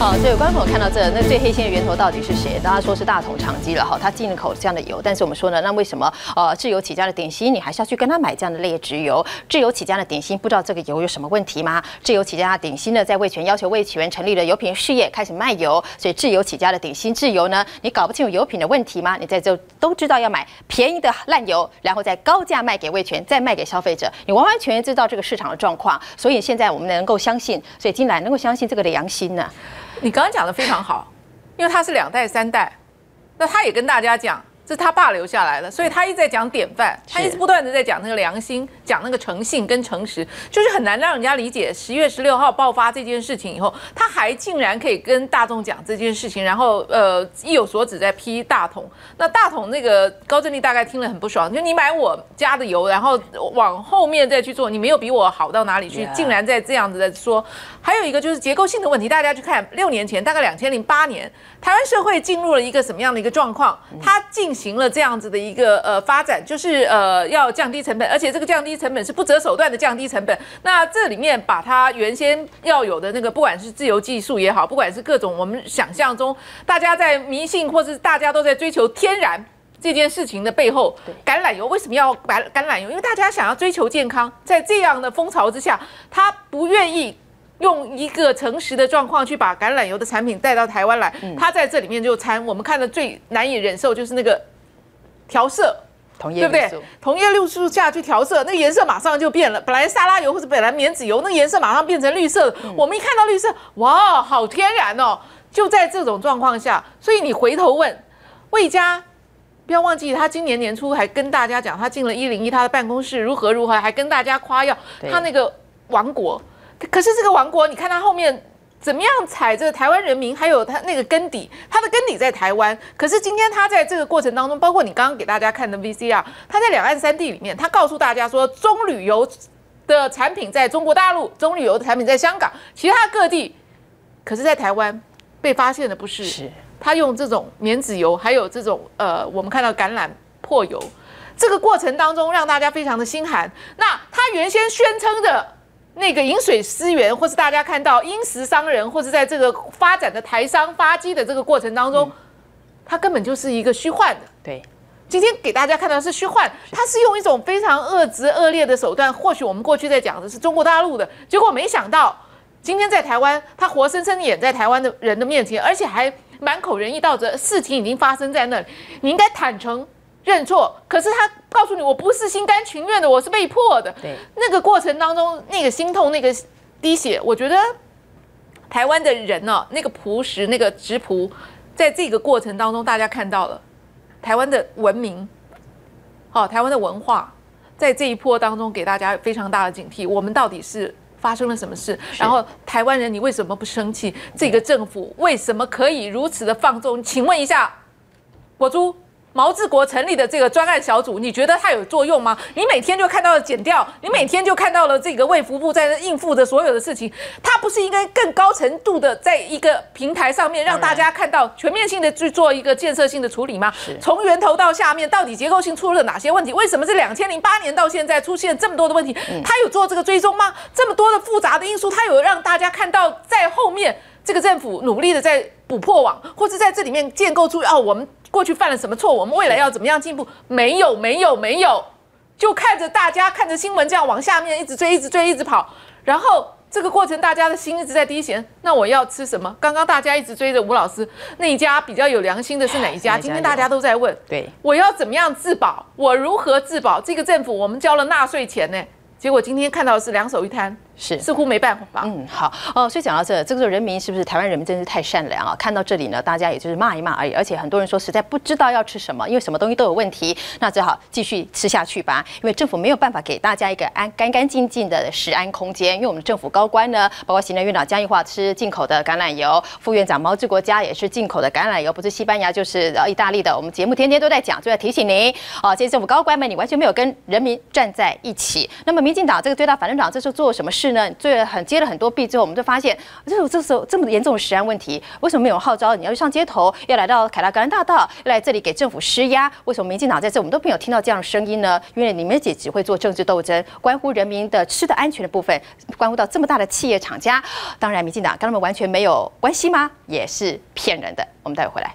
好，所以有观众有看到这那最黑心的源头到底是谁？大家说是大同长基了哈，他进了口这样的油，但是我们说呢，那为什么自由起家的点心你还是要去跟他买这样的劣质油？自由起家的点心不知道这个油有什么问题吗？自由起家的点心呢，在味全要求味全成立了油品事业，开始卖油，所以自由起家的点心自由呢，你搞不清楚油品的问题吗？你在这都知道要买便宜的烂油，然后再高价卖给味全，再卖给消费者，你完完全全知道这个市场的状况，所以现在我们能够相信，所以金兰能够相信这个的良心呢。 你刚刚讲的非常好，因为他是两代三代，那他也跟大家讲，这是他爸留下来的，所以他一直在讲典范，他一直不断的在讲那个良心，讲那个诚信跟诚实，就是很难让人家理解。10月16号爆发这件事情以后，他还竟然可以跟大众讲这件事情，然后意有所指在批大同。那大同那个高振立大概听了很不爽，就你买我家的油，然后往后面再去做，你没有比我好到哪里去，竟然在这样子的说。 还有一个就是结构性的问题，大家去看6年前，大概2008年，台湾社会进入了一个什么样的一个状况？它进行了这样子的一个发展，就是要降低成本，而且这个降低成本是不择手段的降低成本。那这里面把它原先要有的那个，不管是自由技术也好，不管是各种我们想象中大家在迷信或是大家都在追求天然。 这件事情的背后，橄榄油为什么要橄榄油？因为大家想要追求健康，在这样的风潮之下，他不愿意用一个诚实的状况去把橄榄油的产品带到台湾来。他在这里面就掺我们看的最难以忍受就是那个调色，对不对？同叶绿素下去调色，那个颜色马上就变了。本来沙拉油或者本来棉籽油，那个颜色马上变成绿色。我们一看到绿色，哇，好天然哦！就在这种状况下，所以你回头问魏家。 不要忘记，他今年年初还跟大家讲，他进了101，他的办公室如何如何，还跟大家夸耀他那个王国。可是这个王国，你看他后面怎么样踩着台湾人民，还有他那个根底，他的根底在台湾。可是今天他在这个过程当中，包括你刚刚给大家看的 VCR， 他在两岸3地里面，他告诉大家说，棕榈油的产品在中国大陆，棕榈油的产品在香港，其他各地，可是在台湾被发现的不是。是 他用这种棉籽油，还有这种我们看到橄榄破油，这个过程当中让大家非常的心寒。那他原先宣称的那个饮水思源，或是大家看到因食伤人，或是在这个发展的台商发迹的这个过程当中，他根本就是一个虚幻的。对，今天给大家看到的是虚幻，他是用一种非常恶质恶劣的手段。或许我们过去在讲的是中国大陆的，结果没想到今天在台湾，他活生生演在台湾的人的面前，而且还。 满口仁义道德，事情已经发生在那里，你应该坦诚认错。可是他告诉你，我不是心甘情愿的，我是被迫的。对，那个过程当中，那个心痛，那个滴血，我觉得台湾的人呢、啊，那个朴实，那个质朴，在这个过程当中，大家看到了台湾的文明，好、哦，台湾的文化，在这一波当中给大家非常大的警惕。我们到底是？ 发生了什么事？然后台湾人，你为什么不生气？这个政府为什么可以如此的放纵？请问一下，国珠毛治国成立的这个专案小组，你觉得它有作用吗？你每天就看到了检调，你每天就看到了这个卫福部在那应付着所有的事情，它不是应该更高程度的在一个平台上面让大家看到全面性的去做一个建设性的处理吗？从源头到下面，到底结构性出了哪些问题？为什么是2008年到现在出现这么多的问题？它有做这个追踪吗？这么多的复杂的因素，它有让大家看到在后面这个政府努力的在补破网，或是在这里面建构出哦我们。 过去犯了什么错？我们未来要怎么样进步？没有，就看着大家看着新闻这样往下面一直追，一直跑。然后这个过程，大家的心一直在滴血。那我要吃什么？刚刚大家一直追着吴老师那一家比较有良心的是哪一家？今天大家都在问，对，我要怎么样自保？我如何自保？这个政府我们交了纳税钱呢，结果今天看到的是两手一摊。 是，似乎没办法。好哦，所以讲到这个时候人民是不是台湾人民真是太善良啊？看到这里呢，大家也就是骂一骂而已。而且很多人说实在不知道要吃什么，因为什么东西都有问题，那只好继续吃下去吧。因为政府没有办法给大家一个干干净净的食安空间，因为我们政府高官呢，包括行政院长江宜桦吃进口的橄榄油，副院长毛治国家也是进口的橄榄油，不是西班牙就是意大利的。我们节目天天都在讲，就在提醒您啊，这些政府高官们，你完全没有跟人民站在一起。那么民进党这个最大反对党这是做什么事？是呢，接了很多弊之后，我们就发现，这时候这么严重的食安问题，为什么没有号召你要上街头，要来到凯达格兰大道，要来这里给政府施压？为什么民进党在这我们都没有听到这样的声音呢？因为你们也只会做政治斗争，关乎人民的吃的安全的部分，关乎到这么大的企业厂家，当然民进党跟他们完全没有关系吗？也是骗人的。我们待会回来。